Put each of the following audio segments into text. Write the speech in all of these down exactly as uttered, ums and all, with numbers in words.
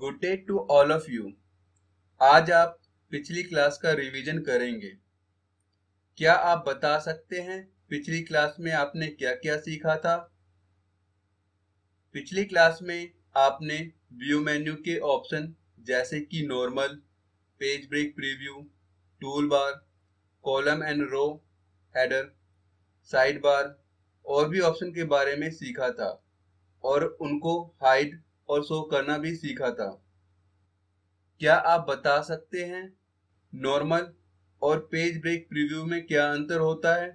Good day to all of you. आज आप पिछली क्लास का रिवीजन करेंगे। क्या आप बता सकते हैं पिछली क्लास में आपने क्या क्या सीखा था? पिछली क्लास में आपने व्यू मेन्यू के ऑप्शन जैसे कि normal, page break preview, tool bar, column and row, header, side bar और भी ऑप्शन के बारे में सीखा था और उनको हाइड और शो करना भी सीखा था। क्या आप बता सकते हैं नॉर्मल और पेज ब्रेक प्रीव्यू में क्या अंतर होता है?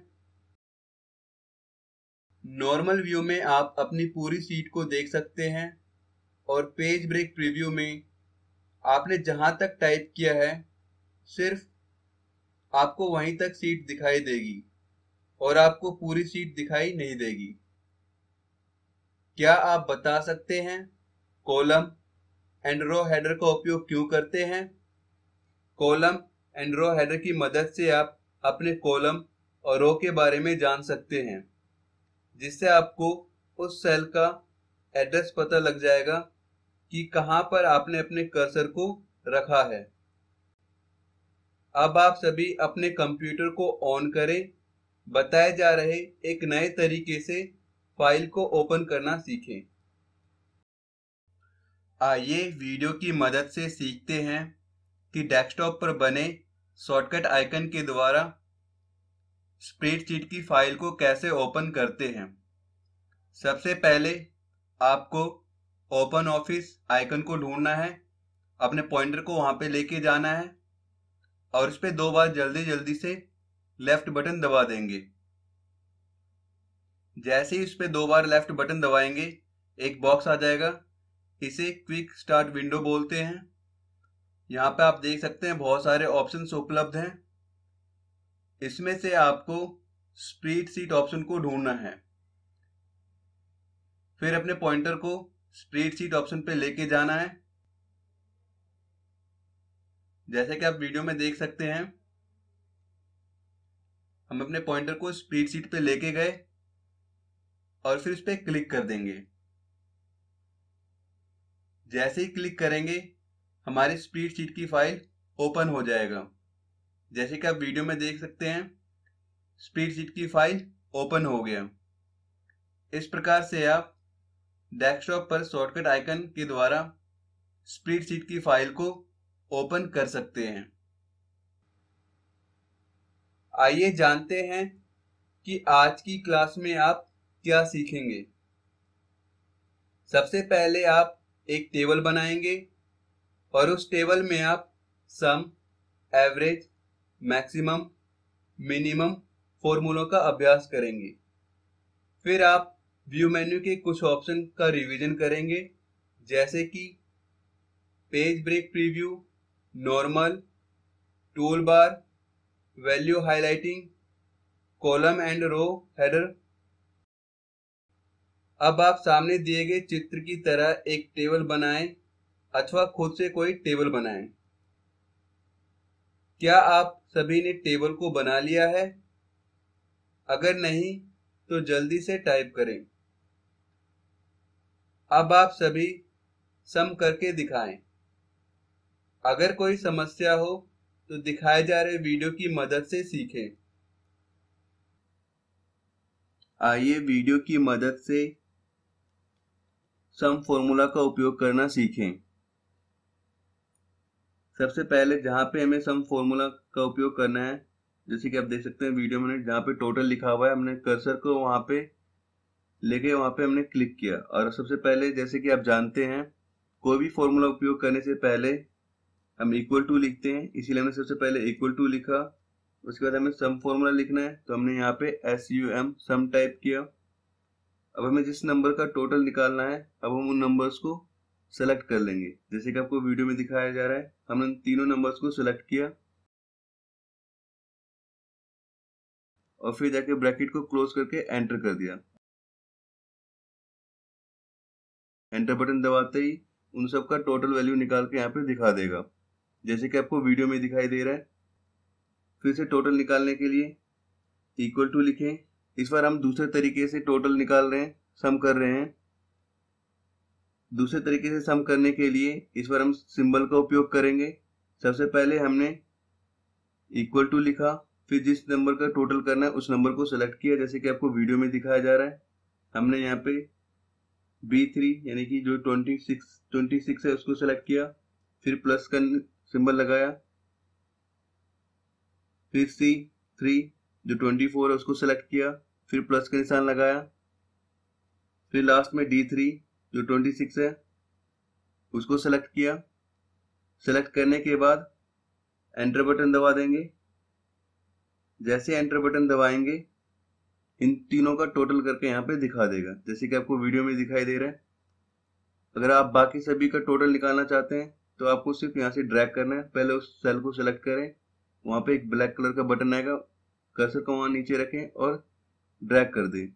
नॉर्मल व्यू में आप अपनी पूरी सीट को देख सकते हैं और पेज ब्रेक प्रीव्यू में आपने जहां तक टाइप किया है सिर्फ आपको वहीं तक सीट दिखाई देगी और आपको पूरी सीट दिखाई नहीं देगी। क्या आप बता सकते हैं कॉलम एंड रो हेडर का उपयोग क्यों करते हैं? कॉलम एंड रो हेडर की मदद से आप अपने कॉलम और रो के बारे में जान सकते हैं, जिससे आपको उस सेल का एड्रेस पता लग जाएगा कि कहां पर आपने अपने कर्सर को रखा है। अब आप सभी अपने कंप्यूटर को ऑन करें। बताए जा रहे एक नए तरीके से फाइल को ओपन करना सीखें। आइए वीडियो की मदद से सीखते हैं कि डेस्कटॉप पर बने शॉर्टकट आइकन के द्वारा स्प्रेडशीट की फाइल को कैसे ओपन करते हैं। सबसे पहले आपको ओपन ऑफिस आइकन को ढूंढना है, अपने पॉइंटर को वहां पे लेके जाना है और इस पे दो बार जल्दी जल्दी से लेफ्ट बटन दबा देंगे। जैसे ही इस पे दो बार लेफ्ट बटन दबाएंगे एक बॉक्स आ जाएगा, इसे क्विक स्टार्ट विंडो बोलते हैं। यहाँ पे आप देख सकते हैं बहुत सारे ऑप्शंस उपलब्ध हैं। इसमें से आपको स्प्रेडशीट ऑप्शन को ढूंढना है, फिर अपने पॉइंटर को स्प्रेडशीट ऑप्शन पे लेके जाना है। जैसे कि आप वीडियो में देख सकते हैं हम अपने पॉइंटर को स्प्रेडशीट पे लेके गए और फिर इस पे क्लिक कर देंगे। जैसे ही क्लिक करेंगे हमारी स्प्रेडशीट की फाइल ओपन हो जाएगा। जैसे कि आप वीडियो में देख सकते हैं स्प्रेडशीट की फाइल ओपन हो गया। इस प्रकार से आप डेस्कटॉप पर शॉर्टकट आइकन के द्वारा स्प्रेडशीट की फाइल को ओपन कर सकते हैं। आइए जानते हैं कि आज की क्लास में आप क्या सीखेंगे। सबसे पहले आप एक टेबल बनाएंगे और उस टेबल में आप सम, एवरेज, मैक्सिमम, मिनिमम फॉर्मूलों का अभ्यास करेंगे। फिर आप व्यू मेन्यू के कुछ ऑप्शन का रिवीजन करेंगे जैसे कि page break preview, normal, tool bar, value highlighting, column and row header. अब आप सामने दिए गए चित्र की तरह एक टेबल बनाएं अथवा खुद से कोई टेबल बनाएं। क्या आप सभी ने टेबल को बना लिया है? अगर नहीं तो जल्दी से टाइप करें। अब आप सभी सम करके दिखाएं। अगर कोई समस्या हो तो दिखाए जा रहे वीडियो की मदद से सीखें। आइए वीडियो की मदद से सम फॉर्मूला का उपयोग करना सीखें। सबसे पहले जहां पे हमें सम फॉर्मूला का उपयोग करना है, जैसे कि आप देख सकते हैं वीडियो में जहां पे टोटल लिखा हुआ है हमने कर्सर को वहां पे लेके वहां पे हमने क्लिक किया। और सबसे पहले जैसे कि आप जानते हैं कोई भी फॉर्मूला उपयोग करने से पहले हम इक्वल टू लिखते हैं, इसीलिए हमने सबसे पहले इक्वल टू लिखा। उसके बाद हमें सम फॉर्मूला लिखना है तो हमने यहाँ पे S U M sum type किया। अब हमें जिस नंबर का टोटल निकालना है अब हम उन नंबर्स को सेलेक्ट कर लेंगे। जैसे कि आपको वीडियो में दिखाया जा रहा है हमने तीनों नंबर्स को सेलेक्ट किया और फिर जाके ब्रैकेट को क्लोज करके एंटर कर दिया। एंटर बटन दबाते ही उन सब का टोटल वैल्यू निकाल के यहाँ पे दिखा देगा, जैसे कि आपको वीडियो में दिखाई दे रहा है। फिर से टोटल निकालने के लिए इक्वल टू लिखें। इस बार हम दूसरे तरीके से टोटल निकाल रहे हैं, सम कर रहे हैं। दूसरे तरीके से सम करने के लिए इस पर हम सिंबल का उपयोग करेंगे। सबसे पहले हमने इक्वल टू लिखा, फिर जिस नंबर का टोटल करना है उस नंबर को सेलेक्ट किया, जैसे कि आपको वीडियो में दिखाया जा रहा है। हमने यहाँ पे बी थ्री यानी कि जो छब्बीस छब्बीस है उसको सेलेक्ट किया, फिर प्लस का सिंबल लगाया, फिर सी थ्री जो चौबीस है उसको सेलेक्ट किया, फिर प्लस का निशान लगाया, फिर लास्ट में डी थ्री जो छब्बीस है उसको सेलेक्ट किया। सेलेक्ट करने के बाद एंटर बटन दबा देंगे। जैसे एंटर बटन दबाएंगे इन तीनों का टोटल करके यहाँ पे दिखा देगा, जैसे कि आपको वीडियो में दिखाई दे रहा है। अगर आप बाकी सभी का टोटल निकालना चाहते हैं तो आपको सिर्फ यहाँ से ड्रैग करना है। पहले उस सेल को सेलेक्ट करें, वहाँ पे एक ब्लैक कलर का बटन आएगा, कर्सर को वहाँ नीचे रखें और ड्रैग कर दें।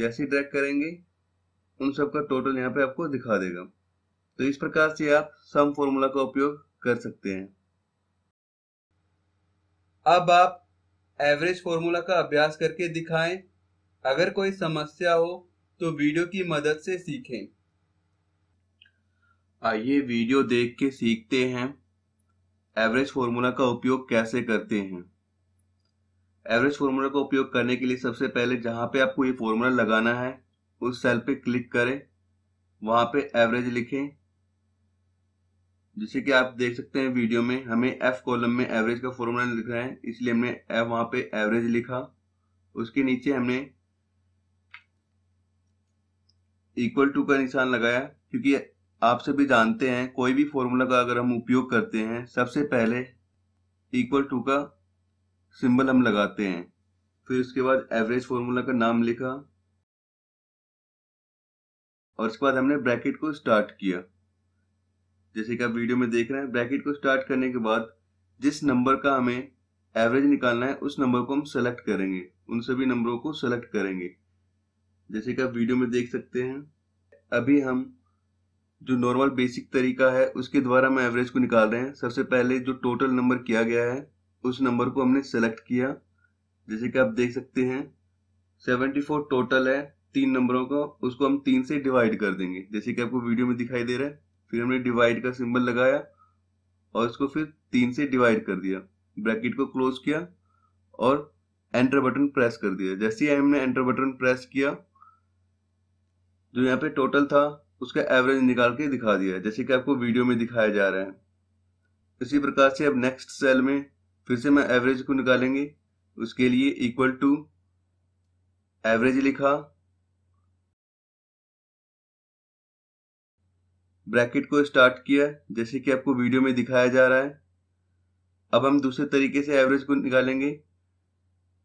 जैसे ड्रैग करेंगे उन सब का टोटल यहाँ पे आपको दिखा देगा। तो इस प्रकार से आप सम फॉर्मूला का उपयोग कर सकते हैं। अब आप एवरेज फॉर्मूला का अभ्यास करके दिखाएं। अगर कोई समस्या हो तो वीडियो की मदद से सीखें। आइए वीडियो देख के सीखते हैं एवरेज फॉर्मूला का उपयोग कैसे करते हैं। एवरेज फॉर्मूला का उपयोग करने के लिए सबसे पहले जहां पे आपको ये फॉर्मूला लगाना है उस सेल पे क्लिक करें, वहां पे एवरेज लिखें। जैसे कि आप देख सकते हैं वीडियो में हमें एफ कॉलम में एवरेज का फॉर्मूला लिख रहा है, इसलिए हमने एफ वहां पे एवरेज लिखा। उसके नीचे हमने इक्वल टू का निशान लगाया, क्योंकि आप सभी जानते हैं कोई भी फॉर्मूला का अगर हम उपयोग करते हैं सबसे पहले इक्वल टू का सिंबल हम लगाते हैं। फिर उसके बाद एवरेज फॉर्मूला का नाम लिखा और उसके बाद हमने ब्रैकेट को स्टार्ट किया, जैसे कि आप वीडियो में देख रहे हैं। ब्रैकेट को स्टार्ट करने के बाद जिस नंबर का हमें एवरेज निकालना है उस नंबर को हम सेलेक्ट करेंगे, उन सभी नंबरों को सेलेक्ट करेंगे, जैसे कि आप वीडियो में देख सकते हैं। अभी हम जो नॉर्मल बेसिक तरीका है उसके द्वारा हम एवरेज को निकाल रहे हैं। सबसे पहले जो टोटल नंबर किया गया है उस नंबर को हमने सेलेक्ट किया, जैसे कि आप देख सकते हैं सेवेंटी फोर टोटल है तीन नंबरों का, उसको हम तीन से डिवाइड कर देंगे, जैसे कि आपको वीडियो में दिखाई दे रहा है। फिर हमने डिवाइड का सिंबल लगाया और उसको फिर तीन से डिवाइड कर दिया, ब्रैकेट को क्लोज किया और एंटर बटन प्रेस कर दिया। जैसे ही हमने एंटर बटन प्रेस किया जो यहाँ पे टोटल था उसका एवरेज निकाल के दिखा दिया, जैसे कि आपको वीडियो में दिखाया जा रहा है। इसी प्रकार से अब नेक्स्ट सेल में फिर से मैं एवरेज को निकालेंगे, उसके लिए इक्वल टू एवरेज लिखा, ब्रैकेट को स्टार्ट किया, जैसे कि आपको वीडियो में दिखाया जा रहा है। अब हम दूसरे तरीके से एवरेज को निकालेंगे।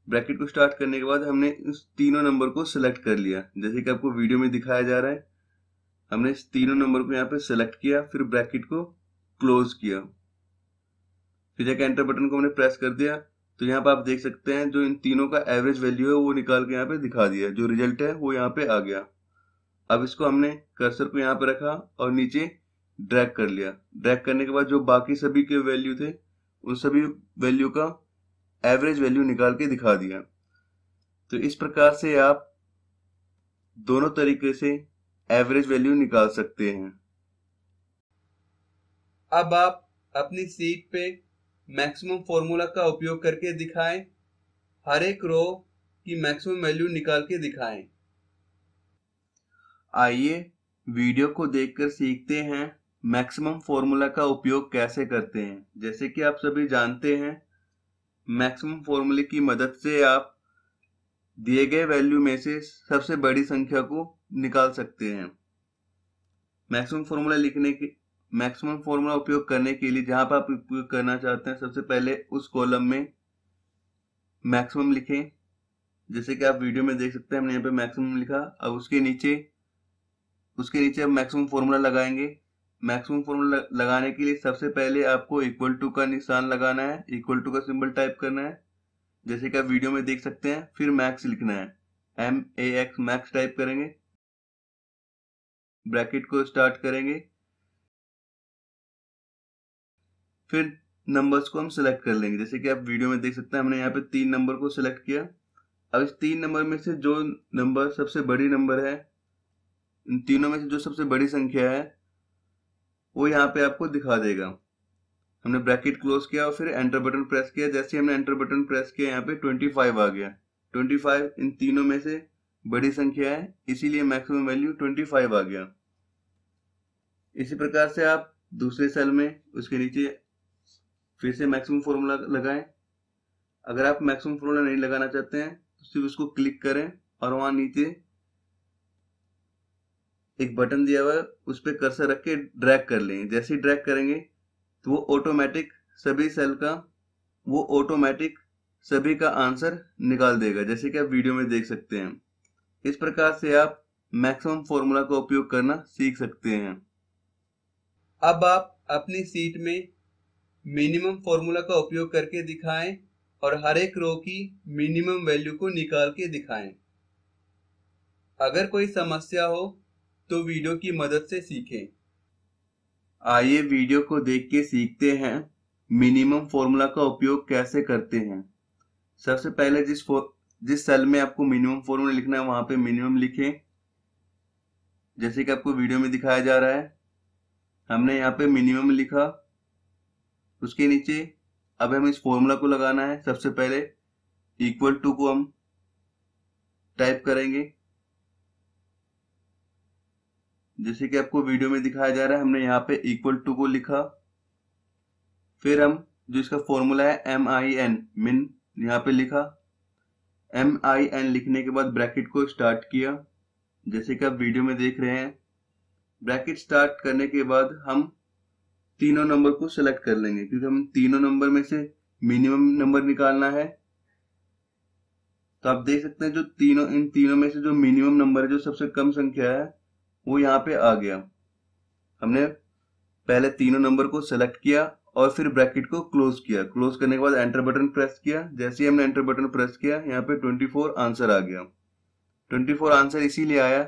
ब्रैकेट को स्टार्ट करने के बाद हमने इस तीनों नंबर को सिलेक्ट कर लिया, जैसे कि आपको वीडियो में दिखाया जा रहा है। हमने इस तीनों नंबर को यहाँ पे सिलेक्ट किया, फिर ब्रैकेट को क्लोज किया, फिर जाकर एंटर बटन को हमने प्रेस कर दिया। तो यहाँ पे आप देख सकते हैं जो इन तीनों का एवरेज वैल्यू है वो निकाल के यहाँ पे दिखा दिया, जो रिजल्ट है वो यहाँ पे आ गया। अब इसको हमने कर्सर को यहाँ पे रखा और नीचे ड्रैग कर लिया। ड्रैग करने के बाद जो बाकी सभी के वैल्यू थे उन सभी वैल्यू का एवरेज वैल्यू निकाल के दिखा दिया। तो इस प्रकार से आप दोनों तरीके से एवरेज वैल्यू निकाल सकते हैं। अब आप अपनी सीट पे मैक्सिमम फॉर्मूला का उपयोग करके दिखाएं, हर एक रो की मैक्सिमम वैल्यू निकाल के दिखाएं। आइए वीडियो को देखकर सीखते हैं मैक्सिमम फॉर्मूला का उपयोग कैसे करते हैं। जैसे कि आप सभी जानते हैं मैक्सिमम फॉर्मूले की मदद से आप दिए गए वैल्यू में से सबसे बड़ी संख्या को निकाल सकते हैं। मैक्सिमम फॉर्मूला लिखने के मैक्सिमम फॉर्मूला उपयोग करने के लिए जहां पर आप उपयोग करना चाहते हैं सबसे पहले उस कॉलम में मैक्सिमम लिखें, जैसे कि आप वीडियो में देख सकते हैं हमने यहाँ पे मैक्सिमम लिखा। अब उसके नीचे उसके नीचे हम मैक्सिमम फॉर्मूला लगाएंगे। मैक्सिमम फॉर्मूला लगाने के लिए सबसे पहले आपको इक्वल टू का निशान लगाना है, इक्वल टू का सिंबल टाइप करना है, जैसे कि आप वीडियो में देख सकते हैं। फिर मैक्स लिखना है, M A X max type करेंगे, ब्रैकेट को स्टार्ट करेंगे, फिर नंबर्स को हम सिलेक्ट कर लेंगे, जैसे कि आप वीडियो में देख सकते हैं हमने यहाँ पे तीन नंबर को सिलेक्ट किया। अब इस तीन नंबर में से जो नंबर सबसे बड़ी नंबर है इन तीनों में से जो सबसे बड़ी संख्या है वो यहाँ पे आपको दिखा देगा। हमने ब्रैकेट क्लोज किया और फिर एंटर बटन प्रेस किया। जैसे हमने एंटर बटन प्रेस किया यहाँ पे पच्चीस आ गया। पच्चीस इन तीनों में से बड़ी संख्या है, इसीलिए मैक्सिमम वैल्यू पच्चीस आ गया। इसी प्रकार से आप दूसरे सेल में उसके नीचे फिर से मैक्सिमम फॉर्मूला लगाएं। अगर आप मैक्सिमम फॉर्मूला नहीं लगाना चाहते हैं तो सिर्फ उसको क्लिक करें और वहां नीचे एक बटन दिया हुआ है उस पर कर्सर रख के ड्रैग कर लें। जैसे ही ड्रैग करेंगे तो वो ऑटोमेटिक सभी सेल का वो ऑटोमेटिक सभी का आंसर निकाल देगा, जैसे कि आप वीडियो में देख सकते हैं। इस प्रकार से आप मैक्सिमम फॉर्मूला का उपयोग करना सीख सकते हैं। अब आप अपनी सीट में मिनिमम फॉर्मूला का उपयोग करके दिखाएं और हर एक रो की मिनिमम वैल्यू को निकाल के दिखाएं। अगर कोई समस्या हो तो वीडियो की मदद से सीखें। आइए वीडियो को देख के सीखते हैं मिनिमम फॉर्मूला का उपयोग कैसे करते हैं। सबसे पहले जिस जिस सेल में आपको मिनिमम फॉर्मूला लिखना है वहां पे मिनिमम लिखें, जैसे कि आपको वीडियो में दिखाया जा रहा है। हमने यहाँ पे मिनिमम लिखा। उसके नीचे अब हमें इस फॉर्मूला को लगाना है। सबसे पहले इक्वल टू को हम टाइप करेंगे, जैसे कि आपको वीडियो में दिखाया जा रहा है। हमने यहाँ पे इक्वल टू को लिखा। फिर हम जो इसका फॉर्मूला है एम आई एन मिन यहाँ पे लिखा। एम आई एन लिखने के बाद ब्रैकेट को स्टार्ट किया, जैसे कि आप वीडियो में देख रहे हैं। ब्रैकेट स्टार्ट करने के बाद हम तीनों नंबर को सिलेक्ट कर लेंगे, क्योंकि हम तीनों नंबर में से मिनिमम नंबर निकालना है। तो आप देख सकते हैं जो तीनों इन तीनों में से जो मिनिमम नंबर है, जो सबसे कम संख्या है, वो यहाँ पे आ गया। हमने पहले तीनों नंबर को सिलेक्ट किया और फिर ब्रैकेट को क्लोज किया। क्लोज करने के बाद एंटर बटन प्रेस किया। जैसे ही हमने एंटर बटन प्रेस किया यहाँ पे ट्वेंटी फोर आंसर आ गया। ट्वेंटी फोर आंसर इसीलिए आया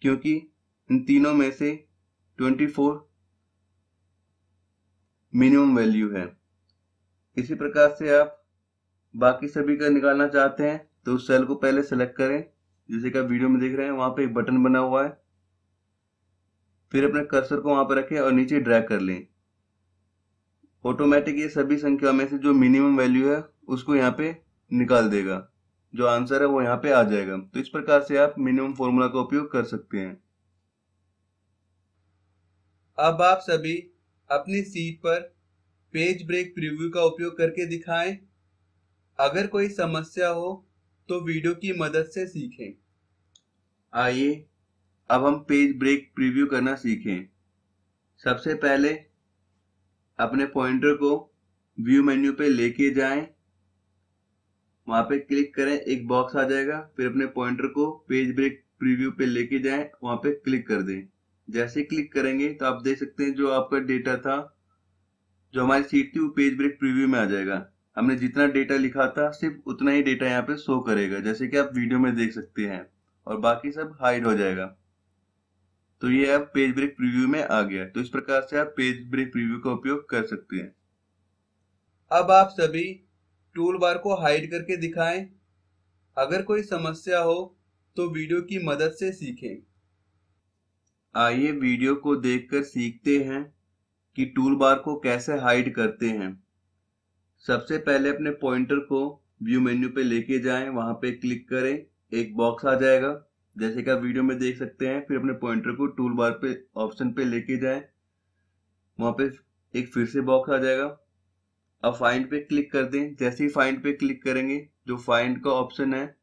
क्योंकि इन तीनों में से ट्वेंटी फोर मिनिमम वैल्यू है। इसी प्रकार से आप बाकी सभी का निकालना चाहते हैं तो उस सेल को पहले सेलेक्ट करें, जैसे कि आप वीडियो में देख रहे हैं। वहां पे एक बटन बना हुआ है, फिर अपने कर्सर को वहां पर रखें और नीचे ड्रैग कर लें। ऑटोमेटिक ये सभी संख्या में से जो मिनिमम वैल्यू है उसको यहाँ पे निकाल देगा। जो आंसर है वो यहाँ पे आ जाएगा। तो इस प्रकार से आप मिनिमम फॉर्मूला का उपयोग कर सकते हैं। अब आप सभी अपनी सीट पर पेज ब्रेक प्रीव्यू का उपयोग करके दिखाएं। अगर कोई समस्या हो तो वीडियो की मदद से सीखें। आइए अब हम पेज ब्रेक प्रीव्यू करना सीखें। सबसे पहले अपने पॉइंटर को व्यू मेन्यू पे लेके जाएं, वहां पे क्लिक करें, एक बॉक्स आ जाएगा। फिर अपने पॉइंटर को पेज ब्रेक प्रीव्यू पे लेके जाएं, वहां पे क्लिक कर दें। जैसे क्लिक करेंगे तो आप देख सकते हैं जो आपका डेटा था, जो हमारी सीट थी, वो पेज ब्रेक प्रीव्यू में आ जाएगा। हमने जितना डेटा लिखा था सिर्फ उतना ही डेटा यहाँ पे शो करेगा, जैसे कि आप वीडियो में देख सकते हैं, और बाकी सब हाइड हो जाएगा। तो ये अब पेज ब्रेक प्रीव्यू में आ गया। तो इस प्रकार से आप पेज ब्रेक प्रीव्यू का उपयोग कर सकते हैं। अब आप सभी टूल बार को हाइड करके दिखाएं। अगर कोई समस्या हो तो वीडियो की मदद से सीखें। आइए वीडियो को देखकर सीखते हैं कि टूल बार को कैसे हाइड करते हैं। सबसे पहले अपने पॉइंटर को व्यू मेन्यू पे लेके जाएं, वहां पे क्लिक करें, एक बॉक्स आ जाएगा, जैसे कि आप वीडियो में देख सकते हैं। फिर अपने पॉइंटर को टूल बार पे ऑप्शन पे लेके जाएं, वहां पे एक फिर से बॉक्स आ जाएगा। अब फाइंड पे क्लिक कर दें। जैसे ही फाइंड पे क्लिक करेंगे जो फाइंड का ऑप्शन है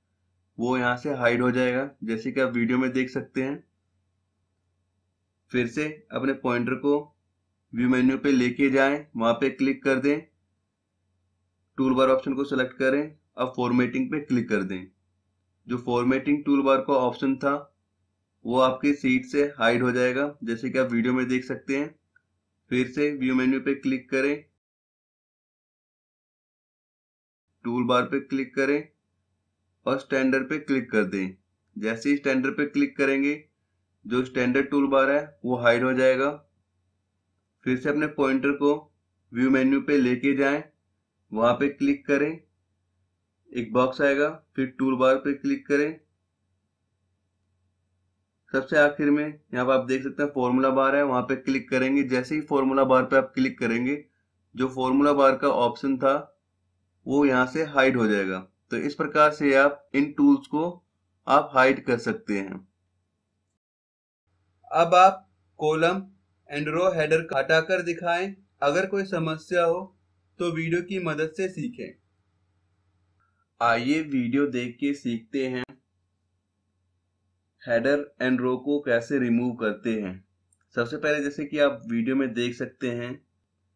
वो यहाँ से हाइड हो जाएगा, जैसे कि आप वीडियो में देख सकते हैं। फिर से अपने पॉइंटर को व्यू मेन्यू पे लेके जाएं, वहां पे क्लिक कर दें, टूल बार ऑप्शन को सिलेक्ट करें। अब फॉर्मेटिंग पे क्लिक कर दें। जो फॉर्मेटिंग टूल बार का ऑप्शन था वो आपकी सीट से हाइड हो जाएगा, जैसे कि आप वीडियो में देख सकते हैं। फिर से व्यू मेन्यू पे क्लिक करें, टूल बार पे क्लिक करें और स्टैंडर्ड पे क्लिक कर दें। जैसे ही स्टैंडर्ड पे क्लिक करेंगे जो स्टैंडर्ड टूल बार है वो हाइड हो जाएगा। फिर से अपने पॉइंटर को व्यू मेन्यू पे लेके जाएं, वहां पे क्लिक करें, एक बॉक्स आएगा, फिर टूल बार पे क्लिक करें। सबसे आखिर में यहाँ पर आप देख सकते हैं फॉर्मूला बार है, वहां पे क्लिक करेंगे। जैसे ही फॉर्मूला बार पे आप क्लिक करेंगे जो फॉर्मूला बार का ऑप्शन था वो यहाँ से हाइड हो जाएगा। तो इस प्रकार से आप इन टूल्स को आप हाइड कर सकते हैं। अब आप कॉलम एंड रो हेडर हटाकर दिखाएं। अगर कोई समस्या हो तो वीडियो की मदद से सीखें। आइए वीडियो देख के सीखते हैं हेडर एंड रो को कैसे रिमूव करते हैं। सबसे पहले जैसे कि आप वीडियो में देख सकते हैं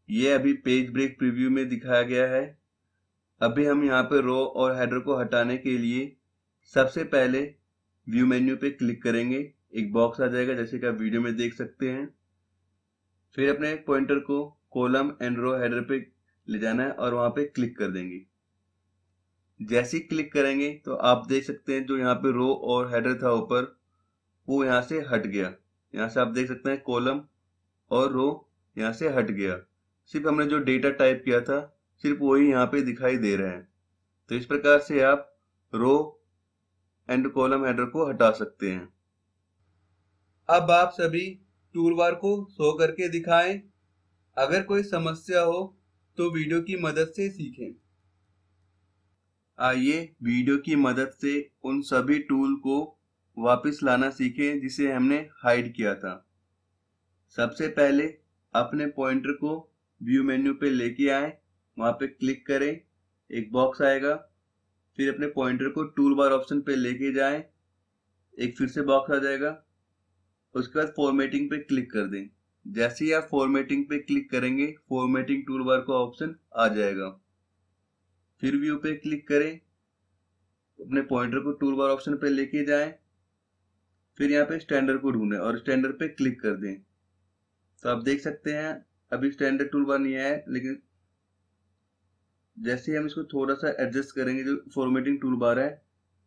ये अभी पेज ब्रेक प्रीव्यू में दिखाया गया है। अभी हम यहाँ पे रो और हेडर को हटाने के लिए सबसे पहले व्यू मेन्यू पे क्लिक करेंगे। एक बॉक्स आ जाएगा जैसे कि आप वीडियो में देख सकते हैं। फिर अपने पॉइंटर को कॉलम एंड रो हेडर पे ले जाना है और वहां पे क्लिक कर देंगे। जैसे ही क्लिक करेंगे तो आप देख सकते हैं जो यहाँ पे रो और हेडर था ऊपर वो यहाँ से हट गया। यहाँ से आप देख सकते हैं कॉलम और रो यहाँ से हट गया। सिर्फ हमने जो डेटा टाइप किया था सिर्फ वही यहाँ पे दिखाई दे रहा है। तो इस प्रकार से आप रो एंड कॉलम हेडर को हटा सकते हैं। अब आप सभी टूलबार को शो करके दिखाएं। अगर कोई समस्या हो तो वीडियो की मदद से सीखें। आइए वीडियो की मदद से उन सभी टूल को वापस लाना सीखें जिसे हमने हाइड किया था। सबसे पहले अपने पॉइंटर को व्यू मेन्यू पे लेके आएं, वहां पे क्लिक करें, एक बॉक्स आएगा। फिर अपने पॉइंटर को टूल बार ऑप्शन पे लेके जाएं, एक फिर से बॉक्स आ जाएगा। उसके बाद फॉर्मेटिंग पे क्लिक कर दें। जैसे ही आप फॉर्मेटिंग पे क्लिक करेंगे फॉर्मेटिंग टूल बार का ऑप्शन आ जाएगा। फिर व्यू पे क्लिक करें, अपने पॉइंटर को टूल बार ऑप्शन पे लेके जाएं, फिर यहाँ पे स्टैंडर्ड को ढूंढें और स्टैंडर्ड पे क्लिक कर दें। तो आप देख सकते हैं अभी स्टैंडर्ड टूल बार नहीं आया है, लेकिन जैसे ही हम इसको थोड़ा सा एडजस्ट करेंगे जो फॉर्मेटिंग टूल बार है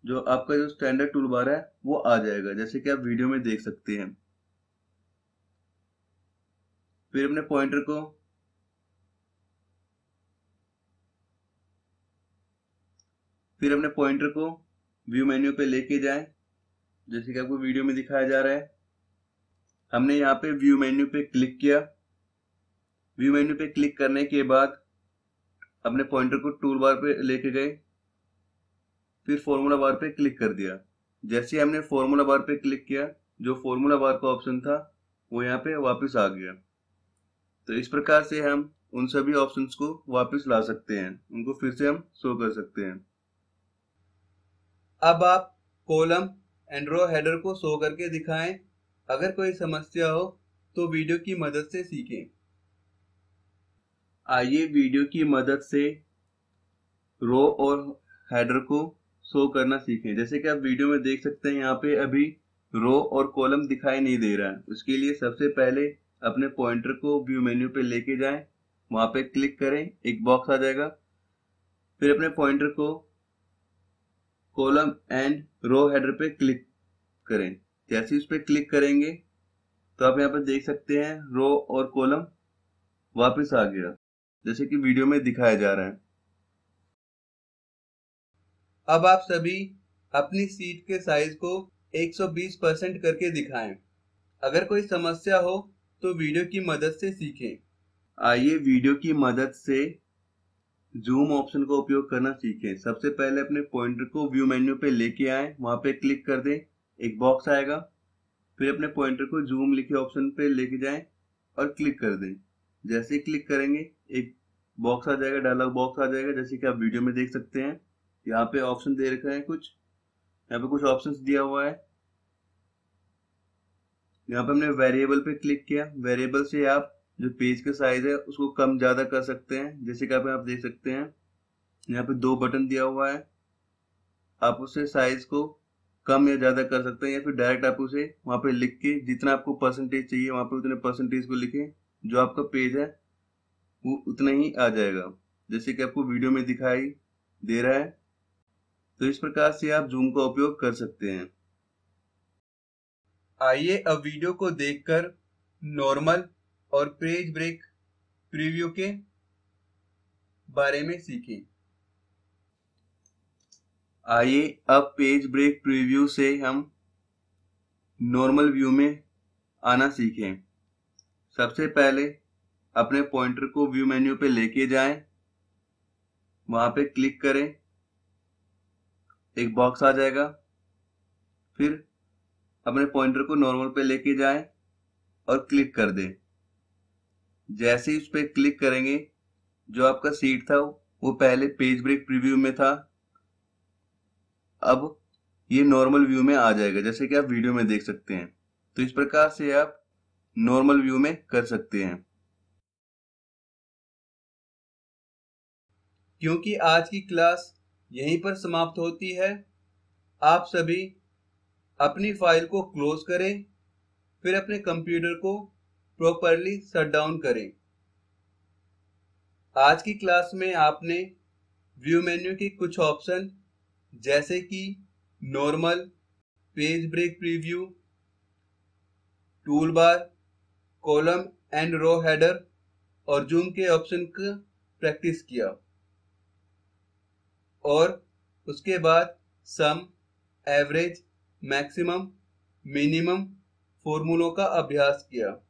जो आपका जो स्टैंडर्ड टूल बार है वो आ जाएगा जैसे कि आप वीडियो में देख सकते हैं। फिर अपने पॉइंटर को फिर अपने पॉइंटर को व्यू मेन्यू पे लेके जाएं जैसे कि आपको वीडियो में दिखाया जा रहा है। हमने यहाँ पे व्यू मेन्यू पे क्लिक किया। व्यू मेन्यू पे क्लिक करने के बाद अपने पॉइंटर को टूल बार पे लेके गए, फिर फॉर्मूला बार पे क्लिक कर दिया। जैसे ही हमने फॉर्मूला बार पे क्लिक किया जो फॉर्मूला बार का ऑप्शन था वो यहाँ पे वापस आ गया। तो इस प्रकार से हम उन सभी ऑप्शंस को वापस ला सकते हैं, उनको फिर से हम शो कर सकते हैं। अब आप कॉलम एंड रो हेडर को शो करके दिखाएं। अगर कोई समस्या हो तो वीडियो की मदद से सीखें। आइए वीडियो की मदद से रो और हेडर को शो करना सीखें। जैसे कि आप वीडियो में देख सकते हैं यहाँ पे अभी रो और कॉलम दिखाई नहीं दे रहा है। उसके लिए सबसे पहले अपने पॉइंटर को व्यू मेन्यू पे लेके जाएं, वहां पे क्लिक करें, एक बॉक्स आ जाएगा। फिर अपने पॉइंटर को कॉलम एंड रो हेडर पे क्लिक करें। जैसे उस पर क्लिक करेंगे तो आप यहाँ पे देख सकते हैं रो और कॉलम वापस आ गया जैसे कि वीडियो में दिखाया जा रहा है। अब आप सभी अपनी सीट के साइज को एक सौ बीस परसेंट करके दिखाएं। अगर कोई समस्या हो तो वीडियो की मदद से सीखें। आइए वीडियो की मदद से जूम ऑप्शन का उपयोग करना सीखें। सबसे पहले अपने पॉइंटर को व्यू मेन्यू पे लेके आएं, वहां पे क्लिक कर दें, एक बॉक्स आएगा। फिर अपने पॉइंटर को जूम लिखे ऑप्शन पे लेके जाएं और क्लिक कर दें। जैसे ही क्लिक करेंगे एक बॉक्स आ जाएगा, डायलॉग बॉक्स आ जाएगा जैसे कि आप वीडियो में देख सकते हैं। यहाँ पे ऑप्शन दे रखा है, कुछ यहाँ पे कुछ ऑप्शंस दिया हुआ है। यहाँ पे हमने वेरिएबल पे क्लिक किया। वेरिएबल से आप जो पेज का साइज है उसको कम ज्यादा कर सकते हैं जैसे कि आप आप देख सकते हैं। यहाँ पे दो बटन दिया हुआ है, आप उसे साइज को कम या ज्यादा कर सकते हैं या फिर डायरेक्ट आप उसे वहां पे लिख के जितना आपको परसेंटेज चाहिए वहां पे उतने परसेंटेज को लिखें, जो आपका पेज है वो उतना ही आ जाएगा जैसे कि आपको वीडियो में दिखाई दे रहा है। तो इस प्रकार से आप जूम का उपयोग कर सकते हैं। आइए अब वीडियो को देखकर नॉर्मल और पेज ब्रेक प्रीव्यू के बारे में सीखें। आइए अब पेज ब्रेक प्रीव्यू से हम नॉर्मल व्यू में आना सीखें। सबसे पहले अपने पॉइंटर को व्यू मेन्यू पे लेके जाएं, वहां पे क्लिक करें, एक बॉक्स आ जाएगा। फिर अपने पॉइंटर को नॉर्मल पे लेके जाएं और क्लिक कर दें। जैसे ही उस पर क्लिक करेंगे, जो आपका सीट था वो पहले पेज ब्रेक प्रीव्यू में था, अब ये नॉर्मल व्यू में आ जाएगा, जैसे कि आप वीडियो में देख सकते हैं। तो इस प्रकार से आप नॉर्मल व्यू में कर सकते हैं। क्योंकि आज की क्लास यहीं पर समाप्त होती है, आप सभी अपनी फाइल को क्लोज करें, फिर अपने कंप्यूटर को प्रॉपरली शट डाउन करें। आज की क्लास में आपने व्यू मेन्यू के कुछ ऑप्शन जैसे कि normal, page break preview, tool bar, column and row header और जूम के ऑप्शन का प्रैक्टिस किया, और उसके बाद सम, एवरेज, मैक्सिमम, मिनिमम फॉर्मूलों का अभ्यास किया।